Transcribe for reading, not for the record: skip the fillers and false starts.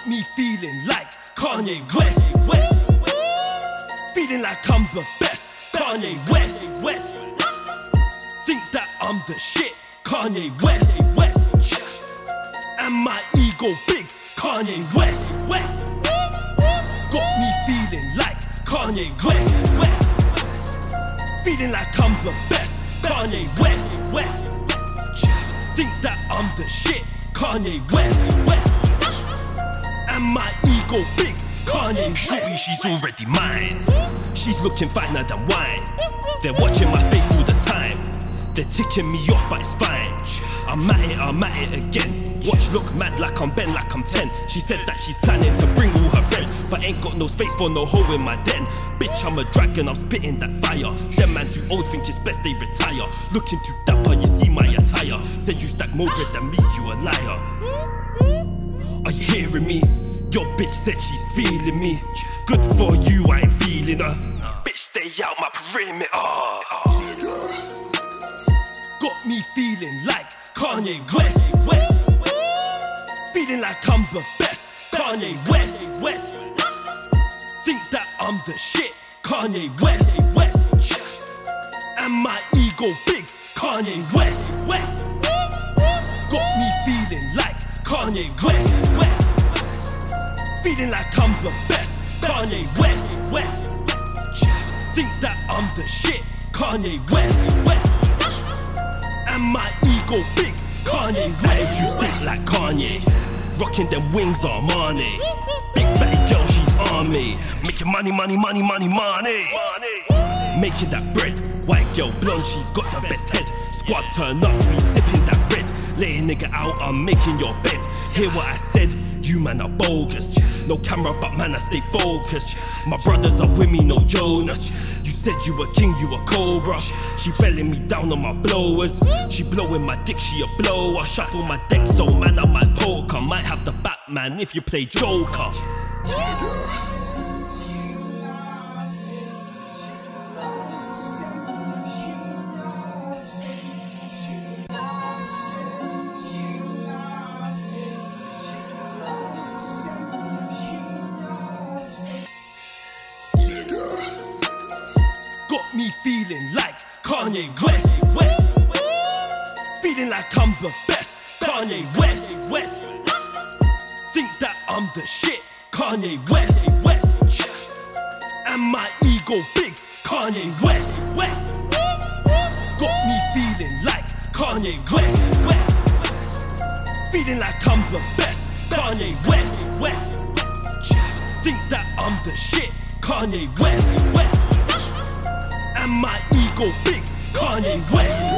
got me feeling like Kanye West. Feeling like I'm the best, Kanye West. Think that I'm the shit, Kanye West. And my ego big, Kanye West. Got me feeling like Kanye West. Feeling like I'm the best, Kanye West. Think that I'm the shit, Kanye West. And my ego big, Kanye West. She's already mine. She's looking finer than wine. They're watching my face all the time. They're ticking me off, but it's fine. I'm at it again. Watch, look mad like I'm Ben, like I'm 10. She said that she's planning to bring all her friends, but ain't got no space for no hole in my den. Bitch, I'm a dragon, I'm spitting that fire. Them man too old, think it's best they retire. Looking too dapper, you see my attire. Said you stack more bread than me, you a liar. Are you hearing me? Your bitch said she's feeling me. Good for you, I ain't feeling her. Bitch, stay out my perimeter. Got me feeling like Kanye West. Feeling like I'm the best, Kanye West. Think that I'm the shit, Kanye West. And my ego big, Kanye West. Got me feeling like Kanye West. Feeling like I'm the best, Kanye West. Think that I'm the shit, Kanye West. And my ego big, Kanye West. You think like Kanye, rocking them wings on Armani. Big baddie girl, she's on me, making money, money, money, money, money. Making that bread, white girl blonde, she's got the best head. Squad turn up, we sipping that bread. Lay a nigga out, I'm making your bed. Hear what I said? You man are bogus. No camera, but man I stay focused. My brothers are with me, no Jonas. You said you were king, you a cobra. She belling me down on my blowers. She blowing my dick, she a blower. Shuffle my deck, so man I might poker. Might have the Batman if you play Joker. Got me feeling like Kanye West. Feeling like I'm the best, Kanye West. Think that I'm the shit, Kanye West. And my ego big, Kanye West. Got me feeling like Kanye West. Feeling like I'm the best, Kanye West. Think that I'm the shit, Kanye West. And my ego big, Kanye West.